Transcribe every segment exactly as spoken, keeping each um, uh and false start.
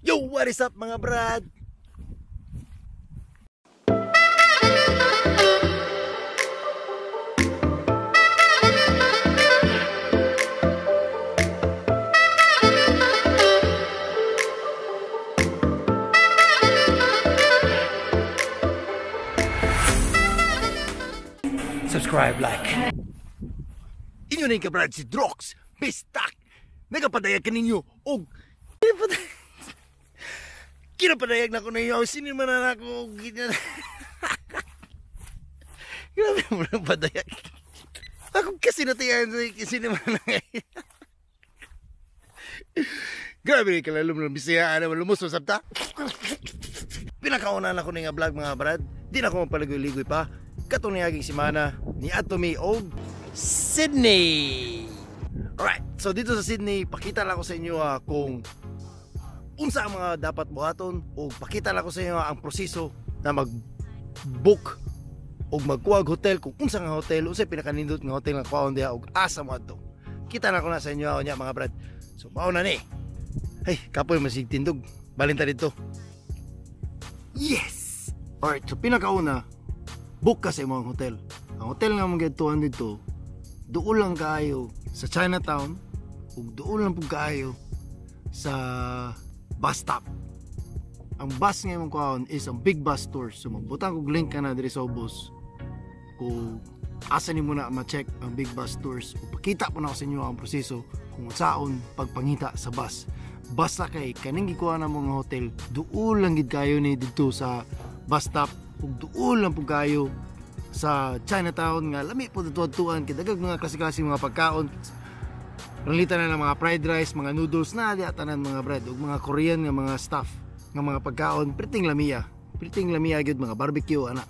Yo, what is up mga brad? Subscribe, like. Inyo na yung kabrad si DROX BISDAK. Nagpadayag ka ninyo og kinapadayag na ko na iyo. Sinin man na ako. Grabe mo na padayag. Ako kasi natayan sinin man na ngayon. Grabe na kalalum ng bisaya. Ano lumuso sabta. Pinakaunan ako na nga vlog mga brad. Di na ako mapaligoy-ligoy pa. Katunayaging simana ni Atomi og Sydney. Alright, so dito sa Sydney, pakita lang ko sa inyo uh, kung unsa ang mga dapat buhaton o pakita lang ko sa inyo uh, ang proseso na mag-book o magkuha og hotel, kung unsa nga hotel, unsay pinakanindot nga hotel nga kuhaon diha og asa moadto. Kita na ko na sa inyo uh, nya mga brad. So mao na ni. Hey, kapoy masig tindog. Balin ta didto. Yes. Alright, so pinakauna, book ka sa imong hotel. Ang hotel nga mong gituan dito, doon lang kaayo sa Chinatown o doon lang po kaayo sa bus stop. Ang bus nga mong kuhaon is ang Big Bus Tours. So magbutang kong link ka na diri sa ubos kung asa ni muna ma-check ang Big Bus Tours. Pakita po na ako sa inyo ang proseso kung saan pagpangita sa bus. Basta kay kaning gikuha ng mga hotel, doon lang gid kayo ni dito sa bus stop o doon lang po kayo sa Chinatown nga lami po tutuan-tuan kidagag mga klase-klase mga pagkaon. Ranlita na ng mga fried rice, mga noodles na diya tanan mga bread ug mga Korean nga mga stuff nga mga pagkaon, priting lamia. Priting lamia gyud mga barbecue ana.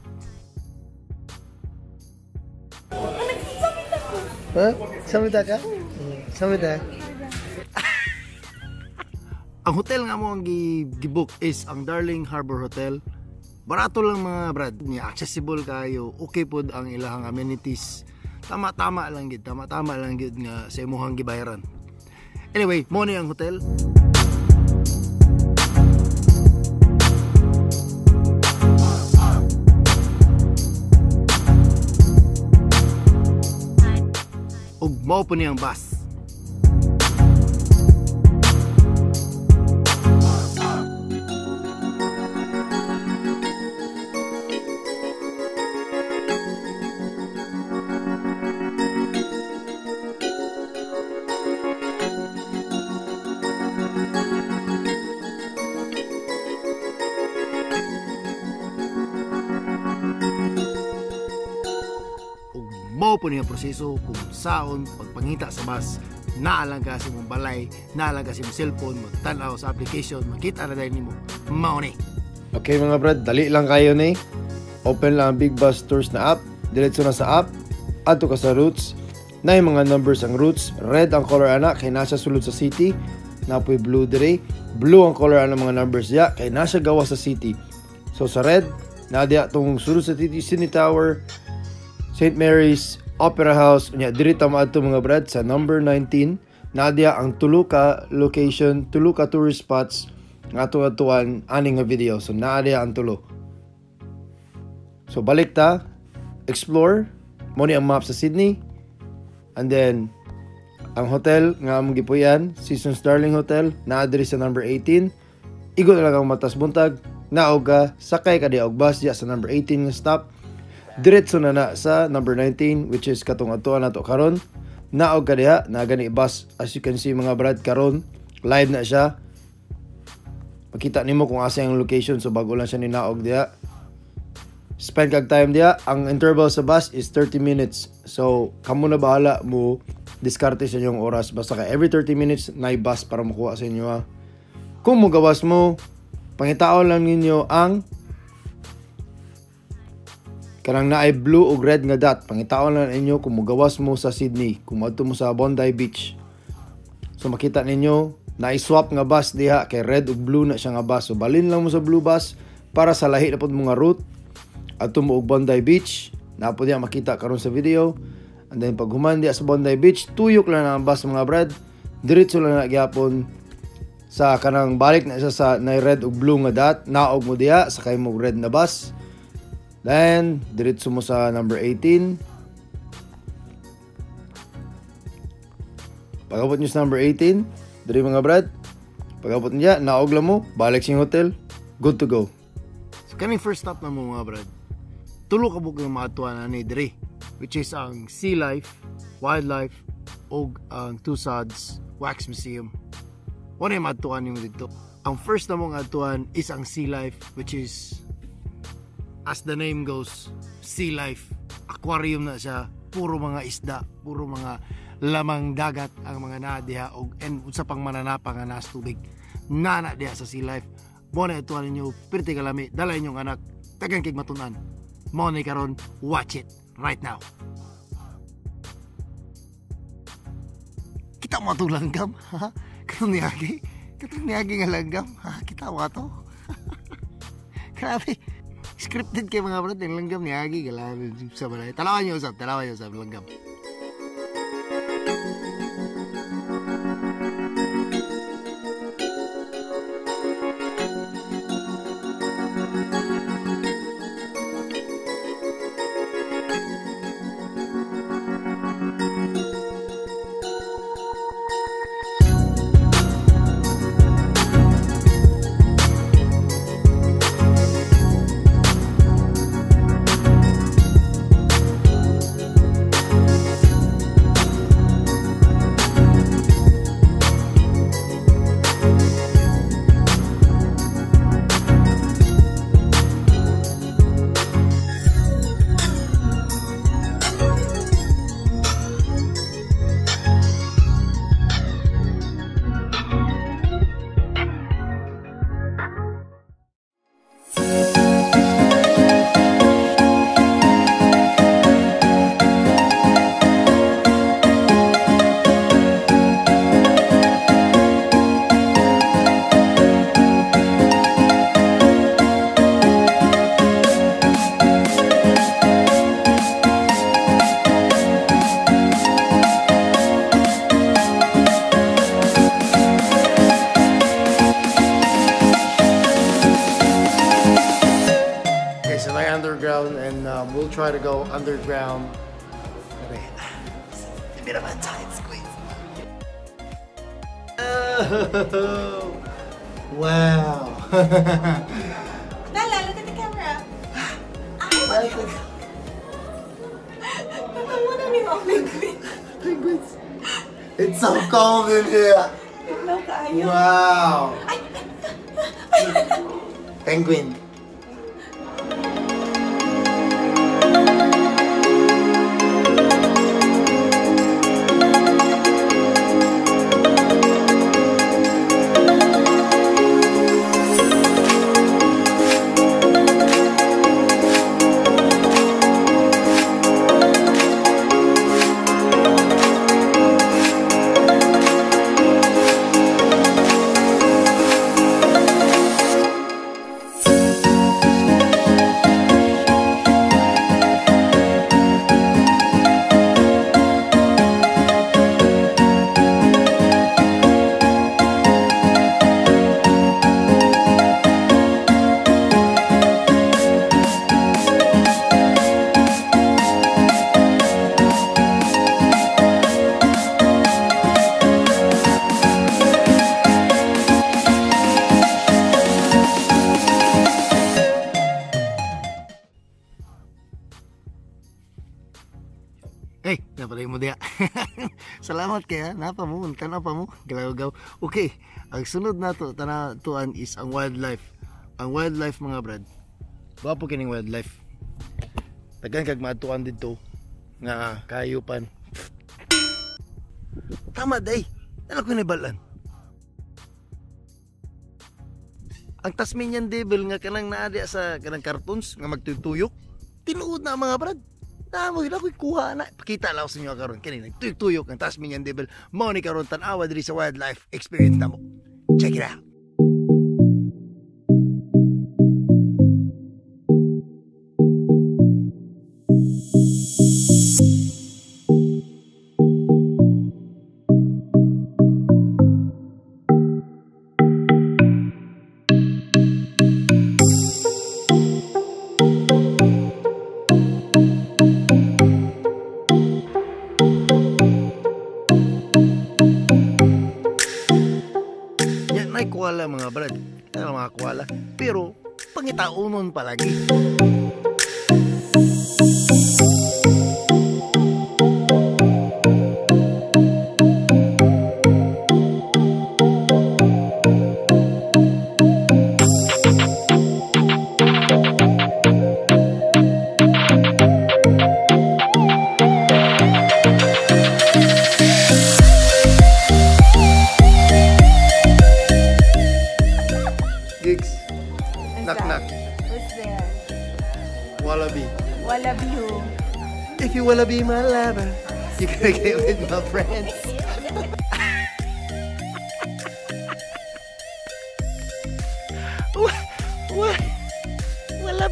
Ha? Samita ka? Samita. Ang hotel nga mo ang gi-book is ang Darling Harbor Hotel. Barato lang mga brad, accessible kayo, okay po ang ilahang amenities. Tama-tama lang gid, tama-tama lang gid nga sa imuhang gibayaran. Anyway, mo ni ang hotel. Ug mao po ni ang bus. Po niya proseso kung saon pagpangita sa bus. Naalangga si mong balay, naalangga si mong cellphone, magtanaw sa application, makita na dahil ni mo. Maone. Okay mga brad, dali lang kayo ni. Open lang ang Big Bus Tours na app. Diretso na sa app. Ato ka sa routes. Na yung mga numbers ang routes. Red ang color ana, kay nasa sulod sa city. Napoy blue dire. Blue ang color ana mga numbers ya, kay nasa gawa sa city. So sa red, nadya itong sulod sa city, Sydney Tower, Saint Mary's, Opera House, unya diri ta maadto mga brad sa number nineteen. Nadia ang Tuluka location, Tuluka tourist spots nga tuwa-tuwan aning nga video. So nadia ang tulo. So balik ta, explore mo ni ang map sa Sydney. And then ang hotel nga among gipuy-an, Seasons Darling Hotel, naa diri sa number eighteen. Igo na lang ang matas buntag, naoga sakay ka di og bus diya sa number eighteen nga stop. Diretso na na sa number nineteen, which is katong atoan nato karon. Naog ka diha, na gani bus. As you can see mga brad, karon live na siya. Makita nimo kung asa ang location, so bago lang siya ni naog diha. Spend kag time diha. Ang interval sa bus is thirty minutes. So, kamo na bahala mo diskarte sa inyong oras. Basta ka every thirty minutes na bus para makuha sa inyo ha. Kung mugawas mo, pangitaon lang ninyo ang karang na ay blue o red nga dot. Pangitaon lang ninyo kung magawas mo sa Sydney, kung adto mo sa Bondi Beach. So makita ninyo, na-swap nga bus diha kay red o blue na siya nga bus. So balin lang mo sa blue bus para sa lahi na pod mga route. Adto mo og Bondi Beach, na pod diha makita karon sa video. And then pag humandi sa Bondi Beach, tuyok lang ang bus mga brad. Diretso lang na gyapon sa kanang balik na isa sa na red ug blue nga dot, naog mo diya sakay mo red na bus. Then diretso mo sa number eighteen. Pag-abot nyo sa number eighteen, diri mga brad. Pag-abot niya, naog lang mo, balik sa hotel, good to go. So kaming first stop na mo mga brad. Tulo ka bukang matuwa na ni diri, which is ang Sea Life, Wildlife, og ang Tusad's Wax Museum. Una yung matuan nyo dito. Ang first na mong matuan is ang Sea Life, which is, as the name goes, Sea Life. Aquarium na siya. Puro mga isda, puro mga lamang dagat ang mga naadiha. And sa pang mananapa nga nas tubig. Nana diha sa Sea Life. Muna ituan ninyo, pirti kalami, dala inyong anak, tagang kig matunan. Muna karon, watch it right now. Kita mo itong langgam, ha? Katong niyagi, katong niyagi nga langgam, ha? Kita mo ito? Grabe, scripted kayo mga brad, yung langgam niyagi, galaan sa balay. Talawan niyo usap, talawan niyo usap, langgam. We'll try to go underground. A bit of a tight squeeze. Oh, wow. Bella, look at the camera. I want to be penguins. It's so cold in here. Wow. Penguin. Salamat kaya, napa mo, tanapa mo, galaw-gaw. Okay, ang sunod na to, tanatuan is ang wildlife. Ang wildlife mga brad. Bapo kining wildlife. Tagan kag matuan dito nga kahayupan. Tama day, nalak ko nibalan. Ang Tasmanian Devil nga kanang naadya sa kanang cartoons nga magtutuyok, tinuod na mga brad. Tama, hila ko'y kuha na. Pakita lang sa inyo karon. Kanina, nagtuyok-tuyok ng Tasmanian Devil. Mao ni karon tanawa diri sa Wildlife Experience na mo. Check it out. koala mga brad, ano, mga koala. Pero pangitaunon palagi. If you wanna be my lover, you gotta get with my friends. What? What? Wala.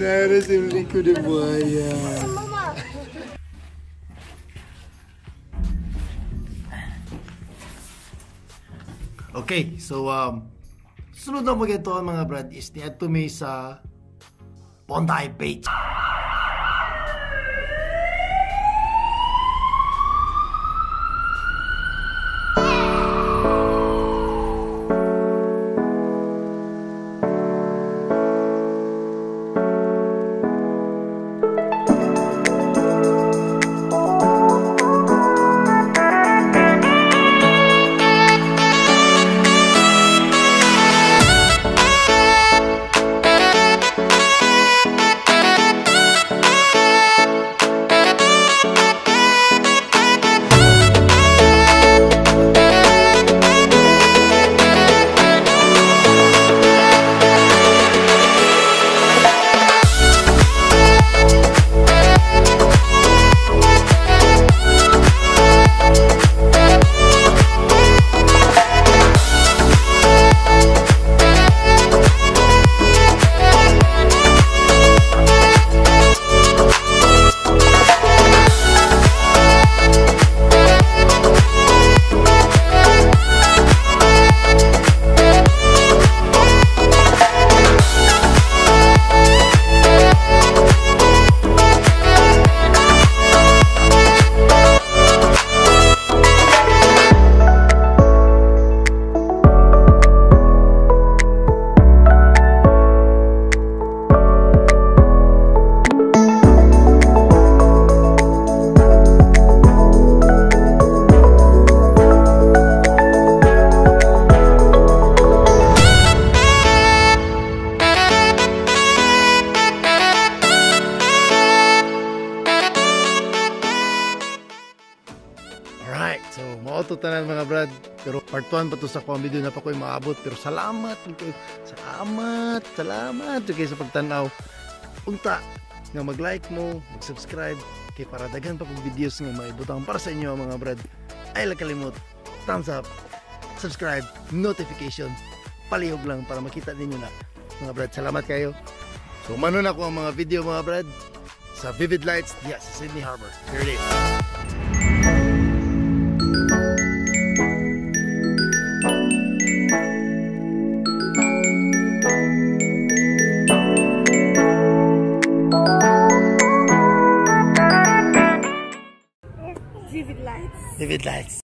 Nara simling ko de buaya. Okay, so um, sunod na magento ang mga brad is ni Atumi sa Bondi Beach. Part one pa to sa video na pa ko maabot pero salamat salamat salamat okay, sa pagtanaw unta nga mag-like mo, mag-subscribe kay para dagan pa kong videos nga maibutang para sa inyo mga brad. Ay la kalimot, thumbs up, subscribe, notification, palihog lang para makita ninyo na mga brad. Salamat kayo. So manon ako ang mga video mga brad sa Vivid Lights yes, sa Sydney Harbor. Here it is. Vivid Lights.